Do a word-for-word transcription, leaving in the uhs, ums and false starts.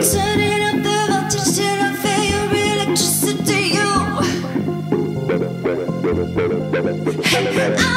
Turning up the voltage till I feel your electricity. You.